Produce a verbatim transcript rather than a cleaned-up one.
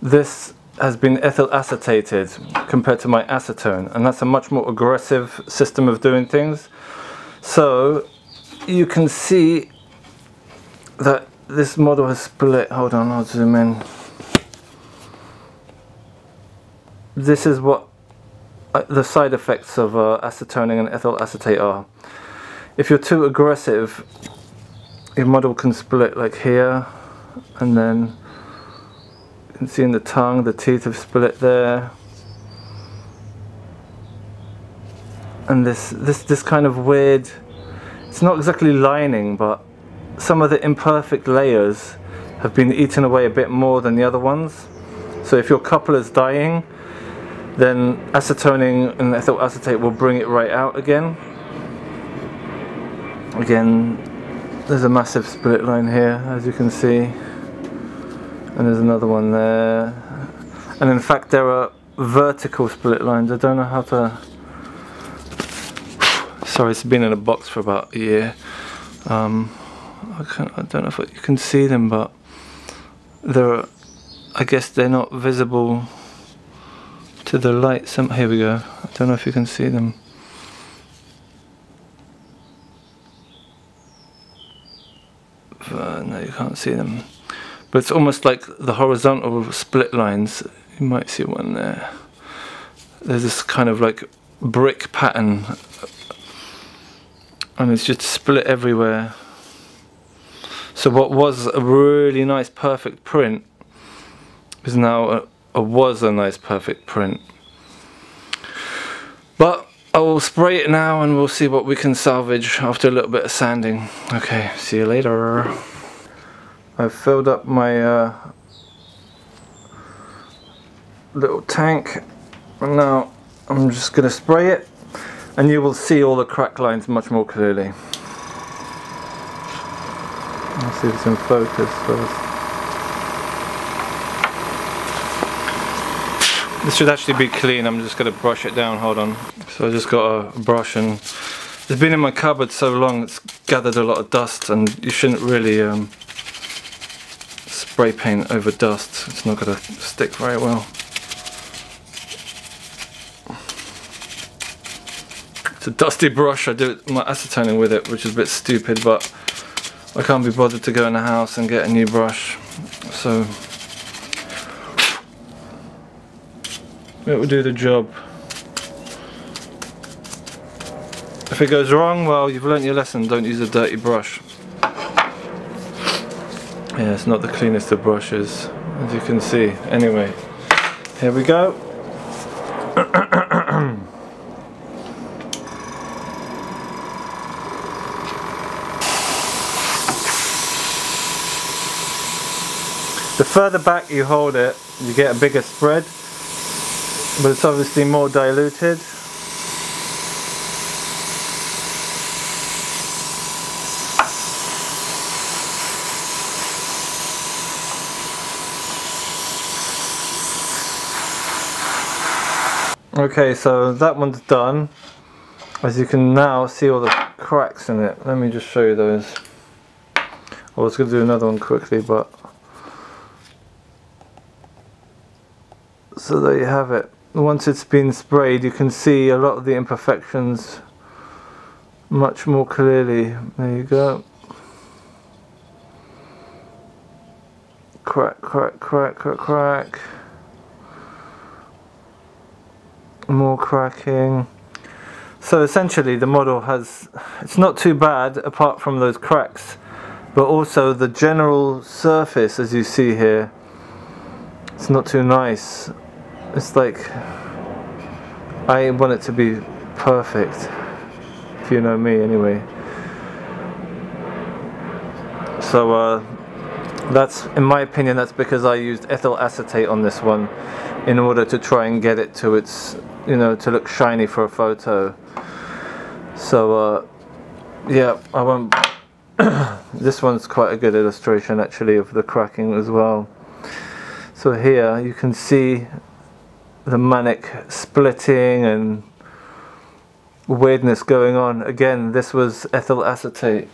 This has been ethyl acetated compared to my acetone, and that's a much more aggressive system of doing things. So you can see that this model has split. Hold on, I'll zoom in. This is what uh, the side effects of uh, acetoning and ethyl acetate are. If you're too aggressive, your model can split like here, and then you can see in the tongue the teeth have split there. And this this this kind of weird, it's not exactly lining, but some of the imperfect layers have been eaten away a bit more than the other ones. So if your coupler's dying, then acetoning and ethyl acetate will bring it right out again. Again, there's a massive split line here, as you can see. And there's another one there. And in fact, there are vertical split lines. I don't know how to... Sorry, it's been in a box for about a year. Um, I, can't, I don't know if you can see them, but there are... I guess they're not visible to the light. Some, here we go. I don't know if you can see them. Uh, no, you can't see them. But it's almost like the horizontal split lines. You might see one there. There's this kind of like brick pattern, and it's just split everywhere. So what was a really nice perfect print is now a, a was a nice perfect print. But I will spray it now and we'll see what we can salvage after a little bit of sanding. Okay, see you later. I've filled up my uh, little tank, and now I'm just going to spray it, and you will see all the crack lines much more clearly. Let's see if it's in focus first. This should actually be clean. I'm just going to brush it down. Hold on. So I just got a brush, and it's been in my cupboard so long it's gathered a lot of dust, and you shouldn't really um, spray paint over dust. It's not going to stick very well. It's a dusty brush. I do my acetoning with it, which is a bit stupid, but I can't be bothered to go in the house and get a new brush, so it will do the job. If it goes wrong, well, you've learnt your lesson. Don't use a dirty brush. Yeah, it's not the cleanest of brushes, as you can see. Anyway, here we go. The further back you hold it, you get a bigger spread, but it's obviously more diluted. Okay, so that one's done. As you can now see all the cracks in it. Let me just show you those. I was going to do another one quickly, but... So there you have it. Once it's been sprayed, you can see a lot of the imperfections much more clearly. There you go. Crack, crack, crack, crack, crack. More cracking. So essentially the model has, it's not too bad apart from those cracks, but also the general surface, as you see here, it's not too nice. It's like, I want it to be perfect, if you know me anyway. So uh, that's, in my opinion, that's because I used ethyl acetate on this one in order to try and get it to its, you know, to look shiny for a photo. So, uh, yeah, I won't... This one's quite a good illustration, actually, of the cracking as well. So here, you can see the manic splitting and weirdness going on. Again, this was ethyl acetate.